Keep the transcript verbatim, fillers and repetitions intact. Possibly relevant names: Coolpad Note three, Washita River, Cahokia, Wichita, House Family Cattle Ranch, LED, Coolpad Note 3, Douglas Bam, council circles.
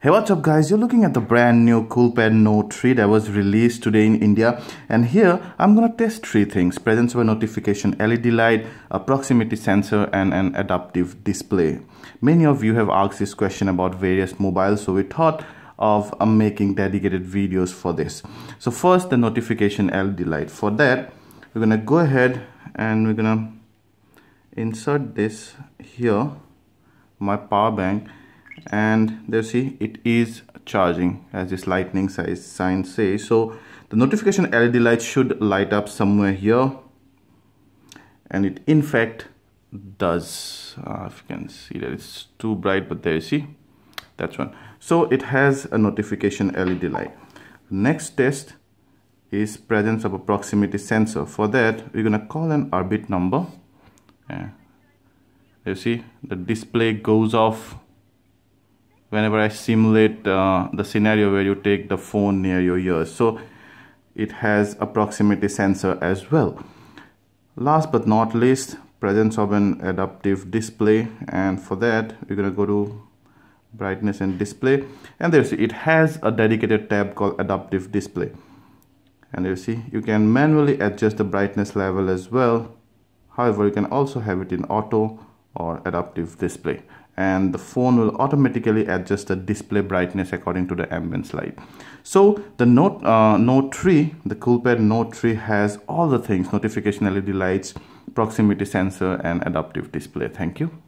Hey, what's up guys, you're looking at the brand new Coolpad Note three that was released today in India, and here I'm gonna test three things: presence of a notification L E D light, a proximity sensor, and an adaptive display. Many of you have asked this question about various mobiles, so we thought of uh, making dedicated videos for this. So first, the notification L E D light. For that, we're gonna go ahead and we're gonna insert this here, my power bank. And there, see, it is charging, as this lightning size sign says. So the notification L E D light should light up somewhere here, and it in fact does. Uh, if you can see that it's too bright, but there you see, that's one. So it has a notification L E D light. Next test is presence of a proximity sensor. For that, we're gonna call an orbit number. Yeah. You see, the display goes off whenever I simulate uh, the scenario where you take the phone near your ears. So it has a proximity sensor as well. Last but not least, presence of an adaptive display. And for that, we're gonna go to brightness and display. And there you see, it has a dedicated tab called adaptive display. And you see, you can manually adjust the brightness level as well. However, you can also have it in auto or adaptive display, and the phone will automatically adjust the display brightness according to the ambient light. So the Note uh, Note three, the Coolpad Note three has all the things: notification L E D lights, proximity sensor, and adaptive display. Thank you.